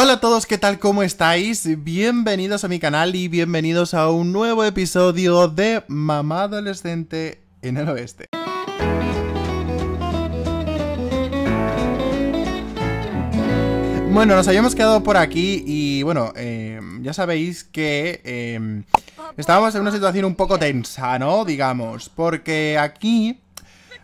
Hola a todos, ¿qué tal? ¿Cómo estáis? Bienvenidos a mi canal y bienvenidos a un nuevo episodio de Mamá Adolescente en el Oeste. Bueno, nos habíamos quedado por aquí y bueno, ya sabéis que estábamos en una situación un poco tensa, ¿no? Digamos, porque aquí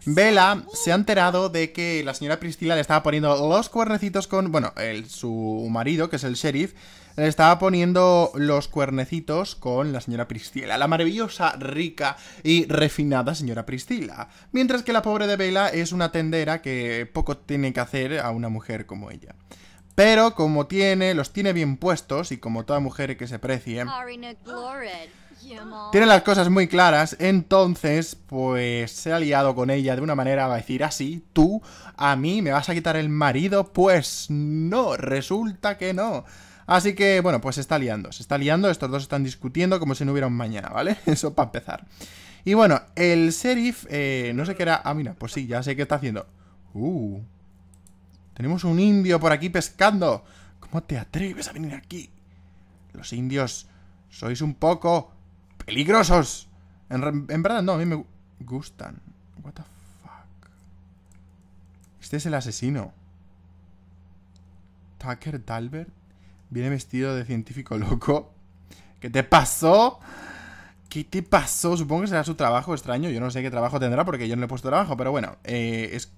Vela se ha enterado de que la señora Priscila le estaba poniendo los cuernecitos con... Bueno, su marido, que es el sheriff, le estaba poniendo los cuernecitos con la señora Priscila, la maravillosa, rica y refinada señora Priscila. Mientras que la pobre de Vela es una tendera que poco tiene que hacer a una mujer como ella. Pero como los tiene bien puestos y como toda mujer que se precie, tiene las cosas muy claras, entonces pues se ha liado con ella de una manera, va a decir así, tú a mí me vas a quitar el marido, pues no, resulta que no. Así que bueno, pues se está liando, estos dos están discutiendo como si no hubiera un mañana, ¿vale? Eso para empezar. Y bueno, el sheriff, no sé qué era, mira, pues sí, ya sé qué está haciendo. Tenemos un indio por aquí pescando. ¿Cómo te atreves a venir aquí? Los indios sois un poco peligrosos. En verdad no, a mí me gustan. What the fuck. Este es el asesino. Tucker Dalbert viene vestido de científico loco. ¿Qué te pasó? ¿Qué te pasó? Supongo que será su trabajo extraño. Yo no sé qué trabajo tendrá porque yo no le he puesto trabajo. Pero bueno,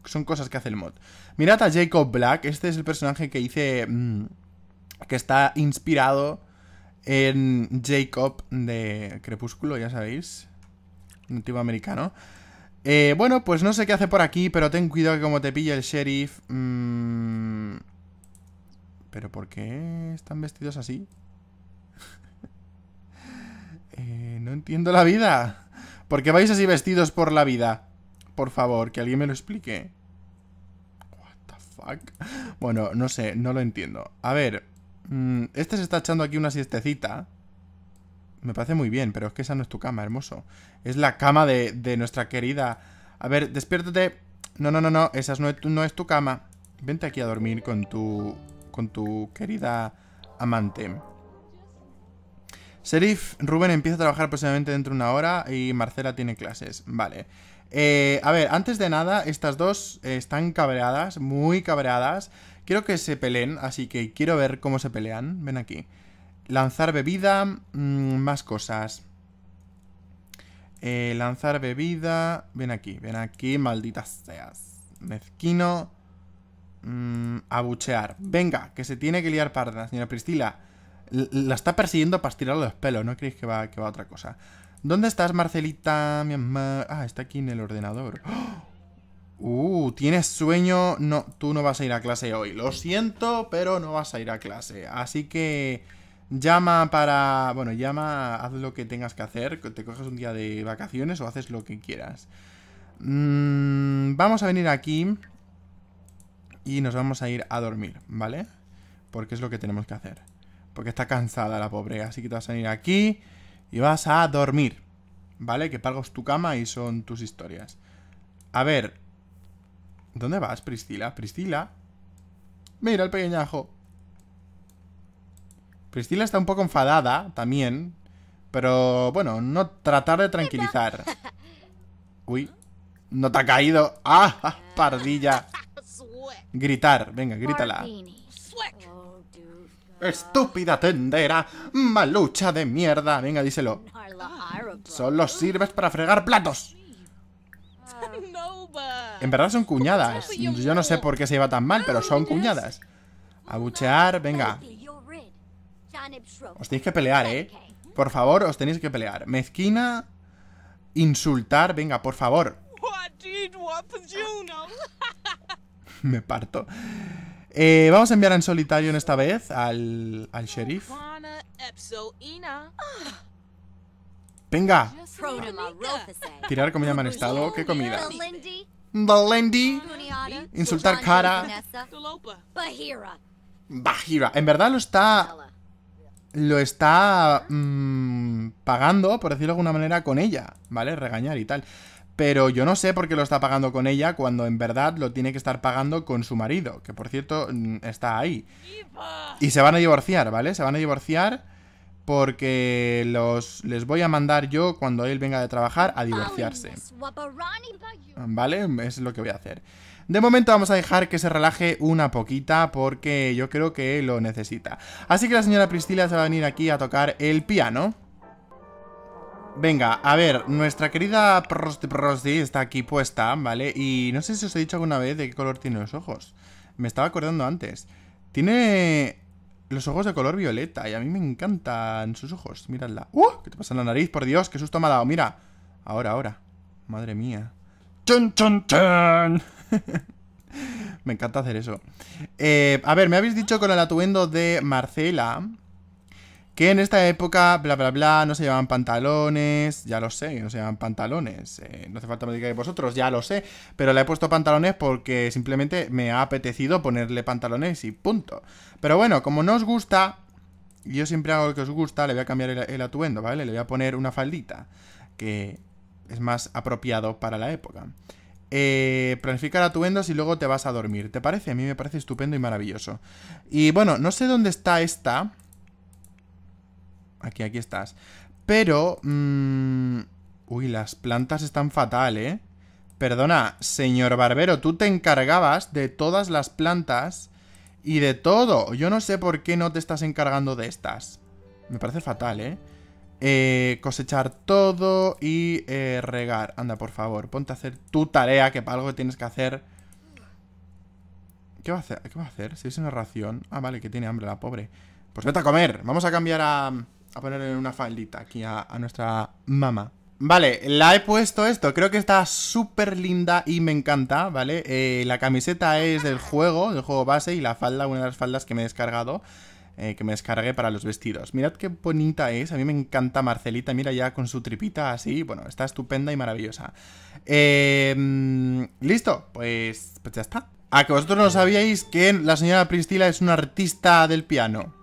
son cosas que hace el mod. Mirad a Jacob Black. Este es el personaje que hice... que está inspirado en Jacob de Crepúsculo, ya sabéis. Nativo americano. Bueno, pues no sé qué hace por aquí, pero ten cuidado que como te pilla el sheriff... ¿Pero por qué están vestidos así? No entiendo la vida. ¿Por qué vais así vestidos por la vida? Por favor, que alguien me lo explique. What the fuck. Bueno, no sé, no lo entiendo. A ver, este se está echando aquí una siestecita. Me parece muy bien, pero es que esa no es tu cama, hermoso. Es la cama de nuestra querida. A ver, despiértate. No, esa no es tu cama. Vente aquí a dormir con tu querida amante. Serif Rubén empieza a trabajar aproximadamente dentro de una hora y Marcela tiene clases. Vale. A ver, antes de nada, estas dos están cabreadas, muy cabreadas. Quiero que se peleen, así que quiero ver cómo se pelean. Ven aquí. Lanzar bebida, más cosas. Lanzar bebida... ven aquí, maldita seas. Mezquino. Abuchear. Venga, que se tiene que liar parda, señora Priscila. La está persiguiendo para estirarle los pelos. ¿No creéis que va a otra cosa? ¿Dónde estás, Marcelita? Mi mamá... está aquí en el ordenador. ¿Tienes sueño? No, tú no vas a ir a clase hoy. Lo siento, pero no vas a ir a clase. Así que... Llama, haz lo que tengas que hacer. Te coges un día de vacaciones o haces lo que quieras. Vamos a venir aquí. Y nos vamos a ir a dormir, ¿vale? Porque es lo que tenemos que hacer. Porque está cansada la pobre, así que te vas a venir aquí y vas a dormir, ¿vale? Que pagas tu cama y son tus historias. A ver, ¿dónde vas, Priscila? Priscila, mira el pequeñajo. Priscila está un poco enfadada también, pero bueno, no tratar de tranquilizar. Uy, no te ha caído. ¡Ah, pardilla! Gritar, venga, grítala. Estúpida tendera, malucha de mierda. Venga, díselo. Solo sirves para fregar platos. En verdad son cuñadas. Yo no sé por qué se lleva tan mal, pero son cuñadas. Abuchear, venga. Os tenéis que pelear, por favor, os tenéis que pelear. Mezquina. Insultar, venga, por favor. Me parto. Vamos a enviar en solitario en esta vez al sheriff. Venga. Tirar comida en mal estado. ¿Qué comida? Belendi. Insultar cara. Bahira. En verdad lo está pagando, por decirlo de alguna manera, con ella, ¿vale? Regañar y tal. Pero yo no sé por qué lo está pagando con ella cuando en verdad lo tiene que estar pagando con su marido, que por cierto está ahí. Y se van a divorciar, ¿vale? Se van a divorciar porque les voy a mandar yo, cuando él venga de trabajar, a divorciarse. ¿Vale? Es lo que voy a hacer. De momento vamos a dejar que se relaje una poquita porque yo creo que lo necesita. Así que la señora Priscila se va a venir aquí a tocar el piano. Venga, a ver, nuestra querida Prosti está aquí puesta, ¿vale? Y no sé si os he dicho alguna vez de qué color tiene los ojos. Me estaba acordando antes. Tiene los ojos de color violeta y a mí me encantan sus ojos. Miradla. ¿Qué te pasa en la nariz? Por Dios, qué susto me ha dado. Mira. Ahora, ahora. Madre mía. ¡Chon, chon, chon! Me encanta hacer eso. A ver, me habéis dicho con el atuendo de Marcela que en esta época, bla, bla, bla, no se llevaban pantalones. Ya lo sé, no se llevaban pantalones. No hace falta que me digáis vosotros, ya lo sé. Pero le he puesto pantalones porque simplemente me ha apetecido ponerle pantalones y punto. Pero bueno, como no os gusta, yo siempre hago lo que os gusta, le voy a cambiar el atuendo, ¿vale? Le voy a poner una faldita, que es más apropiado para la época. Planificar atuendos y luego te vas a dormir. ¿Te parece? A mí me parece estupendo y maravilloso. Y bueno, no sé dónde está esta... Aquí estás. Pero... uy, las plantas están fatal, ¿eh? Perdona, señor barbero, tú te encargabas de todas las plantas y de todo. Yo no sé por qué no te estás encargando de estas. Me parece fatal, ¿eh? Cosechar todo y regar. Anda, por favor, ponte a hacer tu tarea, que para algo tienes que hacer. ¿Qué va a hacer? ¿Qué va a hacer? Si es una ración. Ah, vale, que tiene hambre la pobre. Pues vete a comer. Vamos a cambiar a ponerle una faldita aquí a nuestra mamá. Vale, la he puesto esto. Creo que está súper linda y me encanta, ¿vale? La camiseta es del juego base y la falda, una de las faldas que me he descargado, que me descargué para los vestidos. Mirad qué bonita es. A mí me encanta Marcelita. Mira ya con su tripita así. Bueno, está estupenda y maravillosa. Listo. Pues ya está. A que vosotros no sabíais que la señora Priscila es una artista del piano.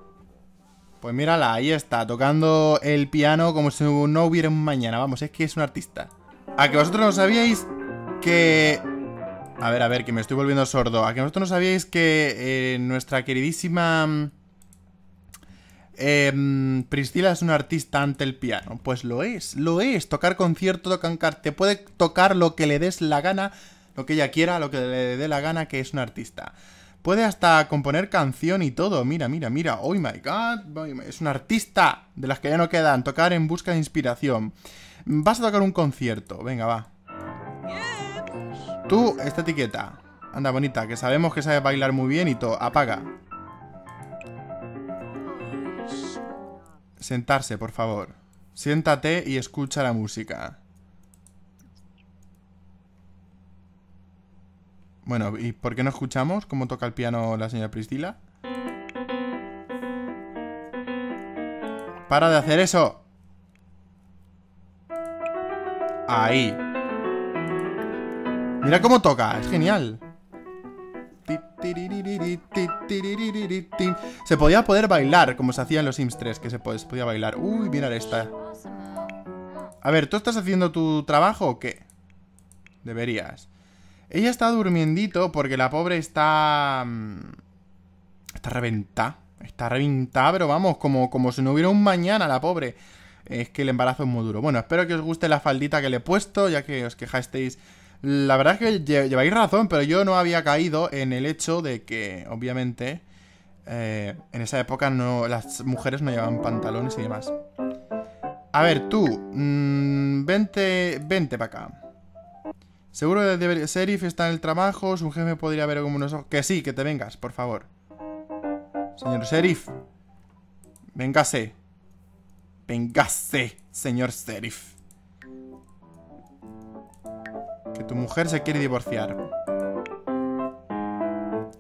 Pues mírala, ahí está, tocando el piano como si no hubiera un mañana. Vamos, es que es un artista. A que vosotros no sabíais que... a ver, que me estoy volviendo sordo. A que vosotros no sabíais que nuestra queridísima Priscila es una artista ante el piano. Pues lo es, lo es. Tocar concierto, tocar... Te puede tocar lo que le des la gana, lo que ella quiera, lo que le dé la gana, que es una artista. Puede hasta componer canción y todo. Mira, mira, mira. Oh my god. Es un artista de las que ya no quedan. Tocar en busca de inspiración. Vas a tocar un concierto. Venga, va. Tú, esta etiqueta. Anda, bonita, que sabemos que sabes bailar muy bien y todo. Apaga. Sentarse, por favor. Siéntate y escucha la música. Bueno, ¿y por qué no escuchamos cómo toca el piano la señora Priscila? ¡Para de hacer eso! ¡Ahí! ¡Mira cómo toca! ¡Es genial! Se podía poder bailar, como se hacía en los Sims 3, que se podía bailar. ¡Uy, mirad esta! A ver, ¿tú estás haciendo tu trabajo o qué? Deberías. Ella está durmiendito porque la pobre está... Está reventada. Está reventada, pero vamos, como si no hubiera un mañana la pobre. Es que el embarazo es muy duro. Bueno, espero que os guste la faldita que le he puesto, ya que os quejasteis. La verdad es que lleváis razón, pero yo no había caído en el hecho de que, obviamente, en esa época no, las mujeres no llevaban pantalones y demás. A ver, tú, vente para acá. Seguro que Serif está en el trabajo, su jefe podría ver como unos ojos... Que sí, que te vengas, por favor. Señor Serif. Véngase. Véngase, señor Serif. Que tu mujer se quiere divorciar.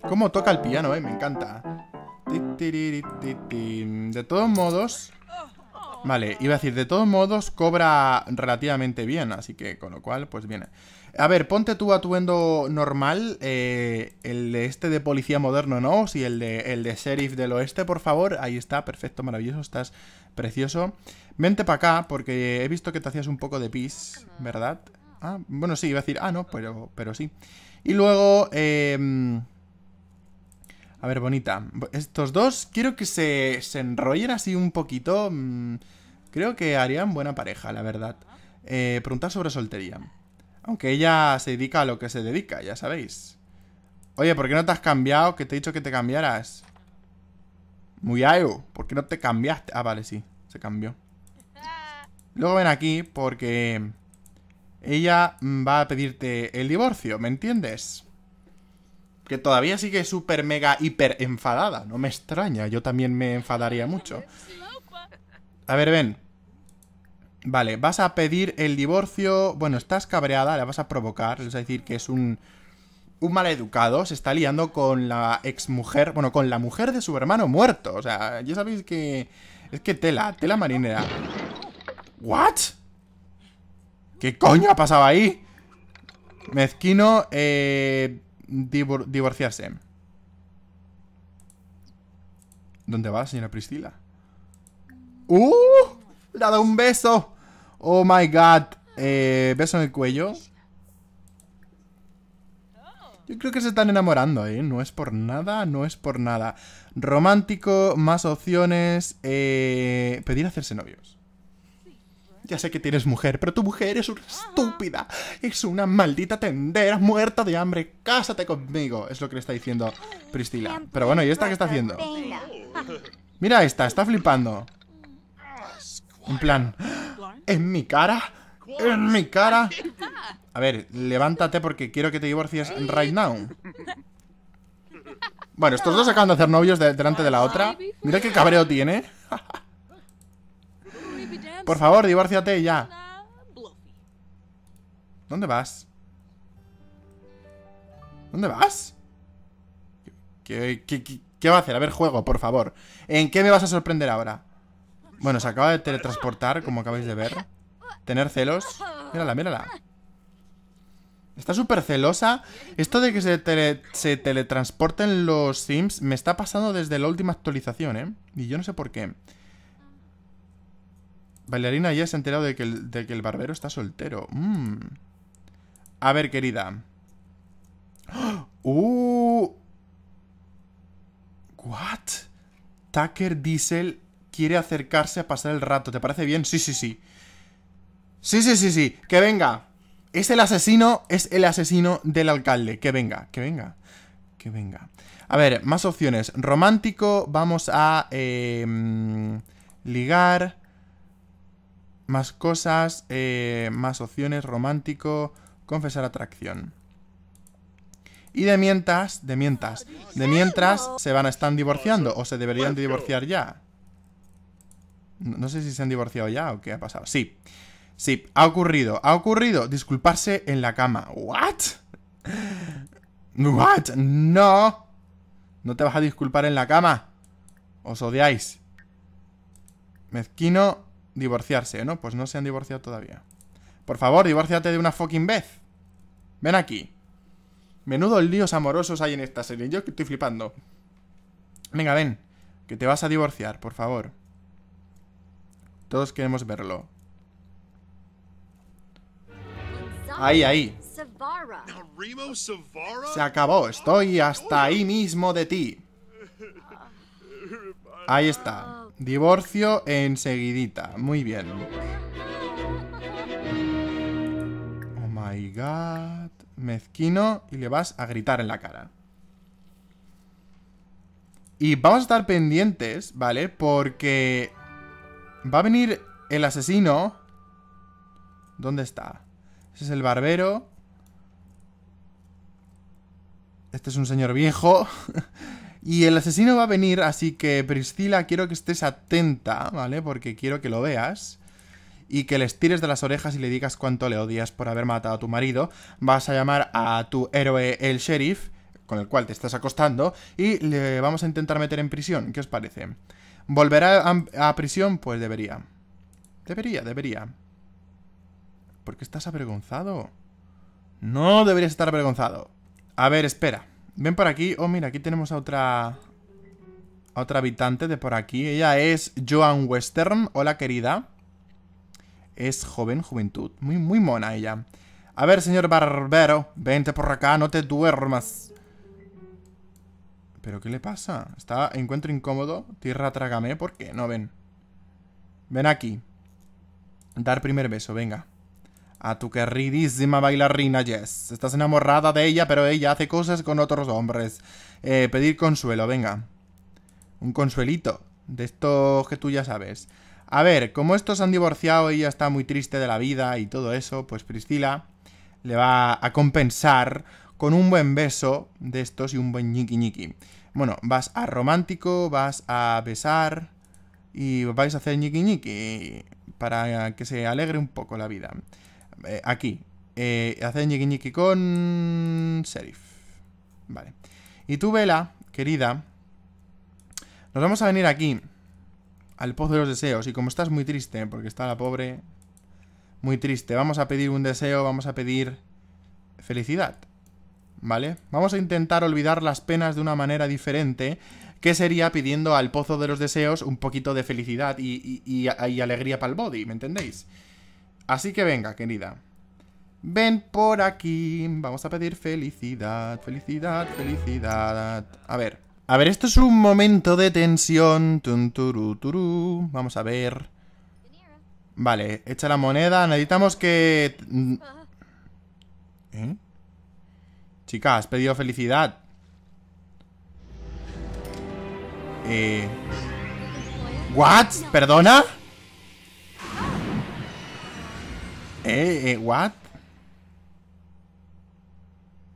Cómo toca el piano, me encanta. De todos modos... Vale, iba a decir, de todos modos cobra relativamente bien, así que con lo cual, pues viene. A ver, ponte tu atuendo normal, el de este de policía moderno, ¿no? Sí, el de sheriff del oeste, por favor. Ahí está, perfecto, maravilloso, estás precioso. Vente para acá, porque he visto que te hacías un poco de pis, ¿verdad? Ah, bueno, sí, iba a decir, ah, no, pero sí. Y luego, a ver, bonita. Estos dos quiero que se enrollen así un poquito. Creo que harían buena pareja, la verdad. Preguntar sobre soltería. Aunque ella se dedica a lo que se dedica, ya sabéis. Oye, ¿por qué no te has cambiado? Que te he dicho que te cambiaras. Muyayo, ¿por qué no te cambiaste? Ah, vale, sí, se cambió. Luego ven aquí porque ella va a pedirte el divorcio, ¿me entiendes? Que todavía sigue súper mega hiper enfadada. No me extraña, yo también me enfadaría mucho. A ver, ven. Vale, vas a pedir el divorcio. Bueno, estás cabreada, la vas a provocar. Les vas a decir que es un maleducado, se está liando con la exmujer, bueno, con la mujer de su hermano muerto. O sea, ya sabéis que... Es que tela marinera. ¿What? ¿Qué coño ha pasado ahí? Mezquino, divorciarse. ¿Dónde va la señora Priscila? ¡Uh! ¡Le ha dado un beso! ¡Oh, my God! Beso en el cuello. Yo creo que se están enamorando, ¿eh? No es por nada, no es por nada. Romántico, más opciones. Pedir hacerse novios. Ya sé que tienes mujer, pero tu mujer es una estúpida. Es una maldita tendera muerta de hambre. ¡Cásate conmigo! Es lo que le está diciendo Priscila. Pero bueno, ¿y esta qué está haciendo? Mira esta, está flipando. En plan... ¿En mi cara? ¡En mi cara! A ver, levántate porque quiero que te divorcies right now. Bueno, estos dos acaban de hacer novios delante de la otra. Mira qué cabreo tiene. Por favor, divórciate ya. ¿Dónde vas? ¿Dónde vas? ¿Qué va a hacer? A ver, juego, por favor. ¿En qué me vas a sorprender ahora? Bueno, se acaba de teletransportar, como acabáis de ver. Tener celos. Mírala, mírala. Está súper celosa. Esto de que se teletransporten los Sims me está pasando desde la última actualización, ¿eh? Y yo no sé por qué. Bailarina ya se ha enterado de que el barbero está soltero. A ver, querida. ¿What? Tucker Diesel quiere acercarse a pasar el rato. ¿Te parece bien? Sí, sí, sí. Sí. Que venga. Es el asesino del alcalde. Que venga. A ver, más opciones. Romántico, vamos a ligar. Más cosas, más opciones. Romántico, confesar atracción. Y de mientras están divorciando, o se deberían de divorciar ya. No sé si se han divorciado ya o qué ha pasado. Sí. Sí, ha ocurrido. Disculparse en la cama. ¿What? No. No te vas a disculpar en la cama. Os odiáis. Mezquino, divorciarse, ¿no? Pues no se han divorciado todavía. Por favor, divórciate de una fucking vez. Ven aquí. Menudos líos amorosos hay en esta serie. Yo que estoy flipando. Venga, ven. Que te vas a divorciar, por favor. Todos queremos verlo. Ahí. Se acabó. Estoy hasta ahí mismo de ti. Ahí está. Divorcio enseguidita. Muy bien. Oh my God. Mezquino. Y le vas a gritar en la cara. Y vamos a estar pendientes, ¿vale? Porque va a venir el asesino. ¿Dónde está? Ese es el barbero. Este es un señor viejo. Y el asesino va a venir, así que Priscila, quiero que estés atenta, ¿vale? Porque quiero que lo veas. Y que les tires de las orejas y le digas cuánto le odias por haber matado a tu marido. Vas a llamar a tu héroe el sheriff, con el cual te estás acostando. Y le vamos a intentar meter en prisión. ¿Qué os parece? ¿Volverá a prisión? Pues debería. Debería. ¿Por qué estás avergonzado? No deberías estar avergonzado. A ver, espera. Ven por aquí. Oh, mira, aquí tenemos a otra habitante de por aquí. Ella es Joan Western. Hola, querida. Es joven, juventud. Muy mona ella. A ver, señor barbero, vente por acá, no te duermas. ¿Pero qué le pasa? Está encuentro incómodo. Tierra, trágame. ¿Por qué? No, ven. Ven aquí. Dar primer beso, venga. A tu queridísima bailarina Jess. Estás enamorada de ella, pero ella hace cosas con otros hombres. Pedir consuelo, venga. Un consuelito. De estos que tú ya sabes. A ver, como estos han divorciado y ella está muy triste de la vida y todo eso, pues Priscila le va a compensar con un buen beso de estos y un buen ñiqui ñiqui. Bueno, vas a romántico, vas a besar y vais a hacer ñiqui ñiqui para que se alegre un poco la vida. Aquí, hacer ñiqui ñiqui con Serif. Vale. Y tú, Vela, querida, nos vamos a venir aquí, al Pozo de los Deseos. Y como estás muy triste, porque está la pobre muy triste, vamos a pedir un deseo, vamos a pedir felicidad. ¿Vale? Vamos a intentar olvidar las penas de una manera diferente, que sería pidiendo al Pozo de los Deseos un poquito de felicidad y alegría para el body, ¿me entendéis? Así que venga, querida, ven por aquí. Vamos a pedir felicidad, felicidad, felicidad. A ver, esto es un momento de tensión. Vamos a ver. Vale, echa la moneda. Necesitamos que... ¿Eh? Chica, has pedido felicidad. ¿What? ¿Perdona? ¿What?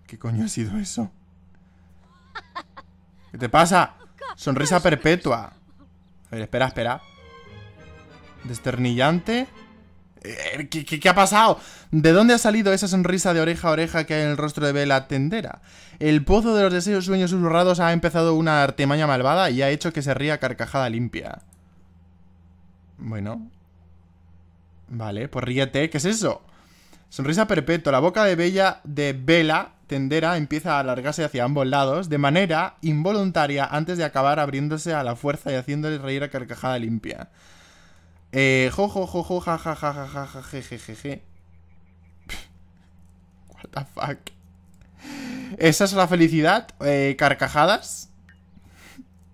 ¿Qué coño ha sido eso? ¿Qué te pasa? Sonrisa perpetua. A ver, espera, espera. Desternillante. ¿Qué ha pasado? ¿De dónde ha salido esa sonrisa de oreja a oreja que hay en el rostro de Vela Tendera? El Pozo de los Deseos Sueños Susurrados ha empezado una artimaña malvada y ha hecho que se ría carcajada limpia. Bueno. Vale, pues ríete. ¿Qué es eso? Sonrisa perpetua. La boca de Vela Tendera empieza a alargarse hacia ambos lados de manera involuntaria antes de acabar abriéndose a la fuerza y haciéndole reír a carcajada limpia. Jo, jo, jo, jo, ja, ja, ja, ja, ja, ja, je, je, je, je. What the fuck. ¿Esa es la felicidad? ¿Carcajadas?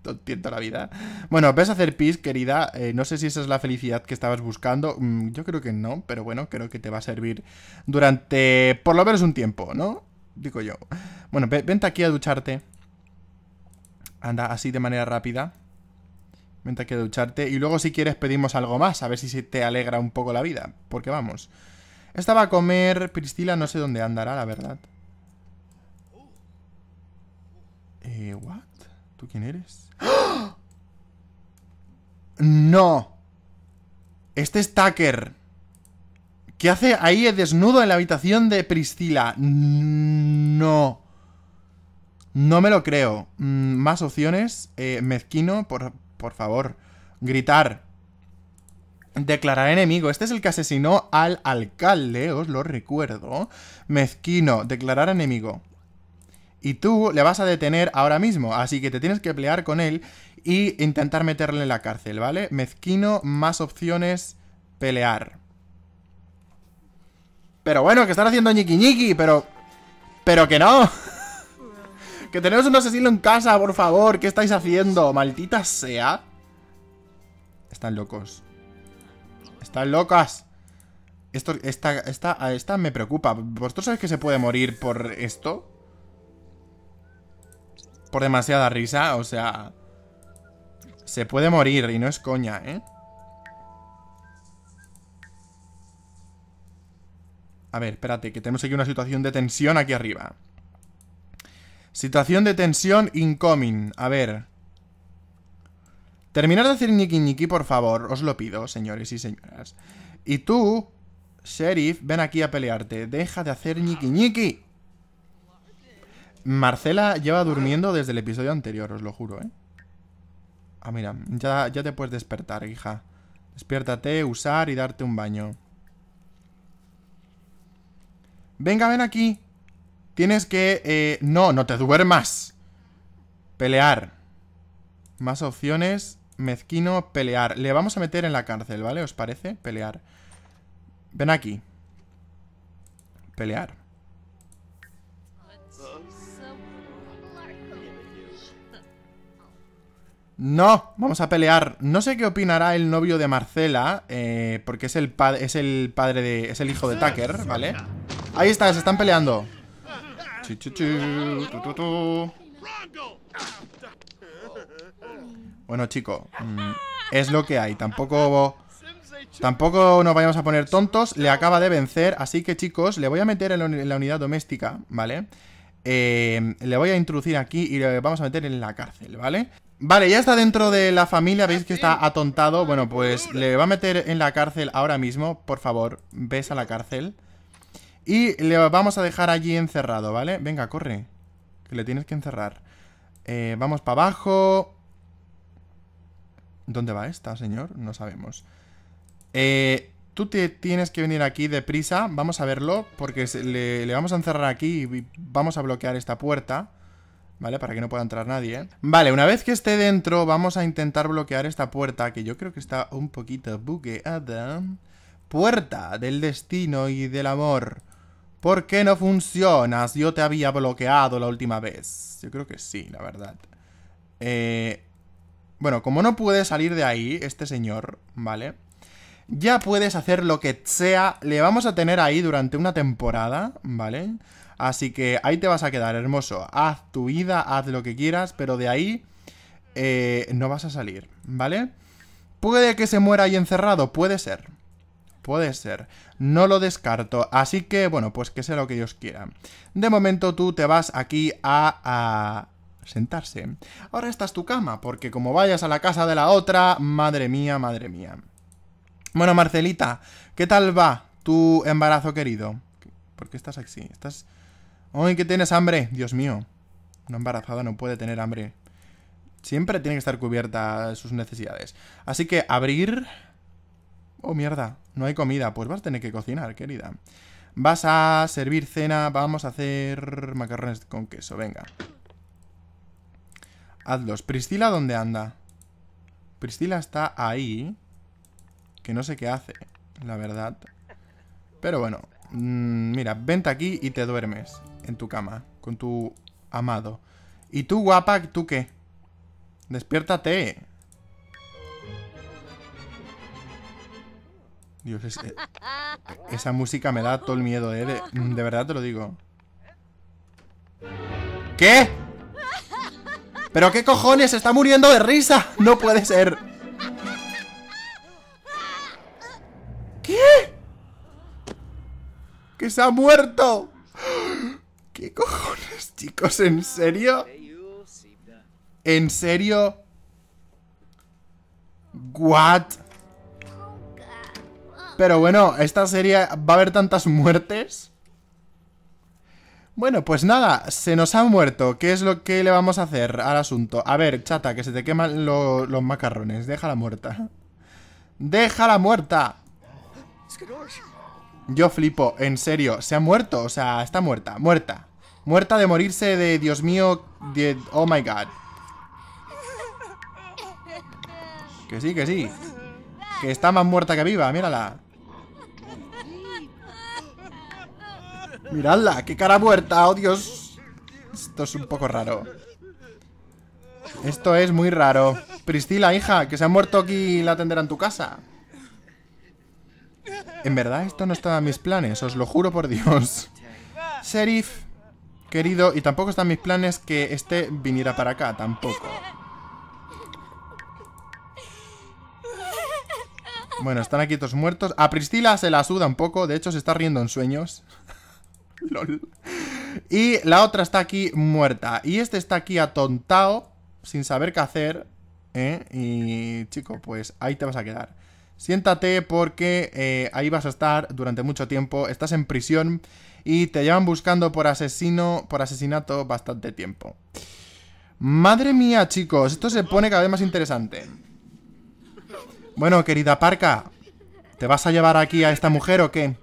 No entiendo la vida. Bueno, ves a hacer pis, querida. No sé si esa es la felicidad que estabas buscando. Yo creo que no, pero bueno, creo que te va a servir durante por lo menos un tiempo, ¿no? Digo yo. Bueno, vente aquí a ducharte. Anda, así de manera rápida. Vente aquí a ducharte. Y luego si quieres pedimos algo más. A ver si te alegra un poco la vida. Porque vamos. Esta va a comer. Priscila no sé dónde andará, la verdad. ¿What? ¿Tú quién eres? ¡Oh! ¡No! Este es Tucker. ¿Qué hace ahí desnudo en la habitación de Priscila? No. No me lo creo. Más opciones. Mezquino, por favor. Gritar. Declarar enemigo. Este es el que asesinó al alcalde, os lo recuerdo. Mezquino. Declarar enemigo. Y tú le vas a detener ahora mismo. Así que te tienes que pelear con él y intentar meterle en la cárcel, ¿vale? Mezquino. Más opciones. Pelear. Pero bueno, que están haciendo ñiqui ñiqui, pero que no. Que tenemos un asesino en casa, por favor. ¿Qué estáis haciendo? Maldita sea. Están locos. Están locas. Esto, esta me preocupa. ¿Vosotros sabéis que se puede morir por esto? Por demasiada risa, o sea. Se puede morir y no es coña, ¿eh? A ver, espérate, que tenemos aquí una situación de tensión aquí arriba. Situación de tensión incoming. A ver. Terminar de hacer ñiqui ñiqui, por favor. Os lo pido, señores y señoras. Y tú, Sheriff, ven aquí a pelearte. Deja de hacer ñiqui ñiqui. Marcela lleva durmiendo desde el episodio anterior, os lo juro, ¿eh? Ah, mira, ya te puedes despertar, hija. Despiértate, usar y darte un baño. Venga, ven aquí. Tienes que... no te duermas. Pelear. Más opciones. Mezquino, pelear. Le vamos a meter en la cárcel, ¿vale? ¿Os parece? Pelear. Ven aquí. pelear. No, vamos a pelear. No sé qué opinará el novio de Marcela, porque es es el hijo de Tucker, ¿vale? Ahí está, se están peleando. Bueno, chico, es lo que hay. Tampoco nos vayamos a poner tontos. Le acaba de vencer, así que chicos, le voy a meter en la unidad doméstica, ¿vale? Le voy a introducir aquí y le vamos a meter en la cárcel, ¿vale? Vale, ya está dentro de la familia. Veis que está atontado. Bueno, pues le va a meter en la cárcel ahora mismo. Por favor, ves a la cárcel. Y le vamos a dejar allí encerrado, ¿vale? Venga, corre, que le tienes que encerrar. Vamos para abajo. ¿Dónde va esta, señor? No sabemos. Tú te tienes que venir aquí deprisa. Vamos a verlo, porque le vamos a encerrar aquí y vamos a bloquear esta puerta, ¿vale? Para que no pueda entrar nadie, ¿eh? Vale, una vez que esté dentro, vamos a intentar bloquear esta puerta, que yo creo que está un poquito bugueada. Puerta del destino y del amor. ¿Por qué no funcionas? Yo te había bloqueado la última vez. Yo creo que sí, la verdad. Bueno, como no puede salir de ahí este señor, ¿vale? Ya puedes hacer lo que sea. Le vamos a tener ahí durante una temporada, ¿vale? Así que ahí te vas a quedar, hermoso. Haz tu vida, haz lo que quieras, pero de ahí no vas a salir, ¿vale? Puede que se muera ahí encerrado, puede ser. Puede ser, no lo descarto. Así que, bueno, pues que sea lo que Dios quiera. De momento tú te vas aquí a sentarse. Ahora esta es tu cama, porque como vayas a la casa de la otra, madre mía, madre mía. Bueno, Marcelita, ¿qué tal va tu embarazo, querido? ¿Por qué estás así? ¿Estás...? ¡Ay, que tienes hambre! Dios mío, una embarazada no puede tener hambre. Siempre tiene que estar cubierta sus necesidades. Así que abrir... Oh, mierda, no hay comida. Pues vas a tener que cocinar, querida. Vas a servir cena. Vamos a hacer macarrones con queso, venga. Hazlos. Priscila, ¿dónde anda? Priscila está ahí, que no sé qué hace, la verdad. Pero bueno, mira, vente aquí y te duermes en tu cama, con tu amado. ¿Y tú, guapa, tú qué? Despiértate. Dios, esa música me da todo el miedo, ¿eh? De verdad te lo digo. ¿Qué? ¿Pero qué cojones? ¡Se está muriendo de risa! ¡No puede ser! ¿Qué? ¡Que se ha muerto! ¿Qué cojones, chicos? ¿En serio? ¿En serio? ¿What? Pero bueno, esta serie va a haber tantas muertes. Bueno, pues nada, se nos ha muerto. ¿Qué es lo que le vamos a hacer al asunto? A ver, chata, que se te queman los macarrones. Déjala muerta. ¡Déjala muerta! Yo flipo, en serio. Se ha muerto, o sea, está muerta. Muerta. Muerta de morirse de... Dios mío, de... Oh my god. Que sí, que sí. Que está más muerta que viva, mírala. Miradla, qué cara muerta, oh Dios. Esto es un poco raro. Esto es muy raro. Priscila, hija, que se ha muerto aquí y la atenderá en tu casa. En verdad, esto no estaba en mis planes, os lo juro por Dios. Serif, querido, y tampoco están mis planes que este viniera para acá, tampoco. Bueno, están aquí todos muertos. A Priscila se la suda un poco. De hecho, se está riendo en sueños. Lol. Y la otra está aquí muerta. Y este está aquí atontado, sin saber qué hacer, ¿eh? Y, chico, pues ahí te vas a quedar. Siéntate porque ahí vas a estar durante mucho tiempo. Estás en prisión y te llevan buscando por asesinato bastante tiempo. Madre mía, chicos. Esto se pone cada vez más interesante. Bueno, querida Parca, ¿te vas a llevar aquí a esta mujer o qué?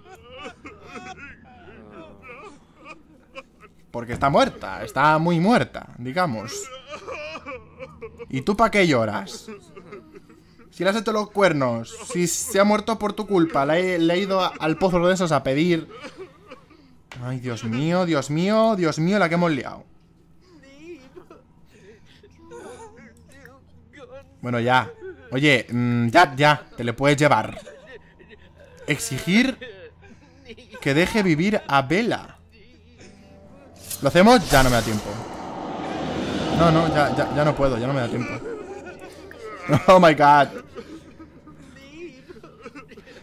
Porque está muerta, está muy muerta, digamos. ¿Y tú para qué lloras? Si le has hecho los cuernos, si se ha muerto por tu culpa, le he ido al pozo de esos a pedir Ay, Dios mío, Dios mío, Dios mío, la que hemos liado. Bueno, ya. Oye, ya, te le puedes llevar. Exigir que deje vivir a Vela. ¿Lo hacemos? Ya no me da tiempo. No, ya no puedo, ya no me da tiempo. Oh my god.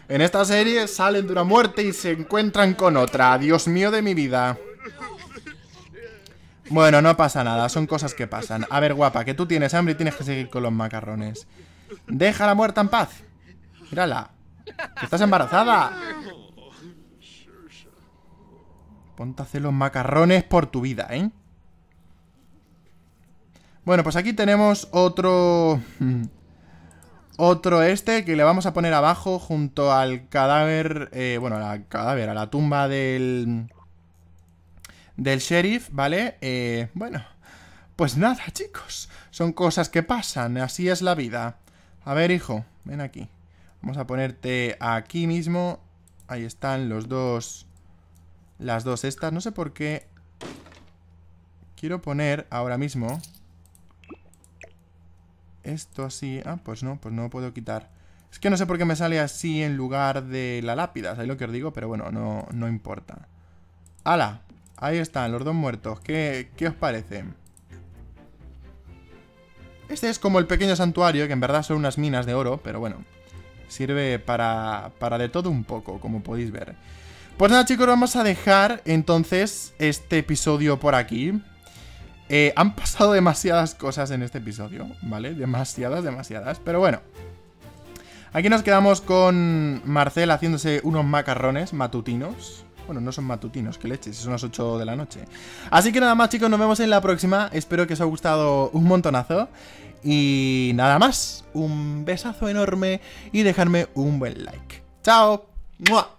En esta serie salen de una muerte y se encuentran con otra. Dios mío de mi vida. Bueno, no pasa nada, son cosas que pasan. A ver, guapa, que tú tienes hambre y tienes que seguir con los macarrones. Deja a la muerta en paz. Mírala. ¡Estás embarazada! Ponte a hacer los macarrones por tu vida, ¿eh? Bueno, pues aquí tenemos otro... Otro que le vamos a poner abajo junto al cadáver... bueno, a la tumba del... del sheriff, ¿vale? Bueno, pues nada, chicos. Son cosas que pasan, así es la vida. A ver, hijo, ven aquí. Vamos a ponerte aquí mismo. Ahí están los dos... Las dos estas. No sé por qué... Quiero poner ahora mismo... Esto así... Ah, pues no lo puedo quitar. Es que no sé por qué me sale así en lugar de la lápida. ¿Sabéis lo que os digo? Pero bueno, no importa. ¡Hala! Ahí están, los dos muertos. ¿Qué os parece? Este es como el pequeño santuario, que en verdad son unas minas de oro, pero bueno. Sirve para de todo un poco, como podéis ver. Pues nada, chicos, vamos a dejar entonces este episodio por aquí. Han pasado demasiadas cosas en este episodio, ¿vale? Demasiadas. Pero bueno, aquí nos quedamos con Marcela haciéndose unos macarrones matutinos. Bueno, no son matutinos, qué leches, son las 8 de la noche. Así que nada más, chicos, nos vemos en la próxima. Espero que os haya gustado un montonazo. Y nada más, un besazo enorme y dejarme un buen like. ¡Chao! ¡Mua!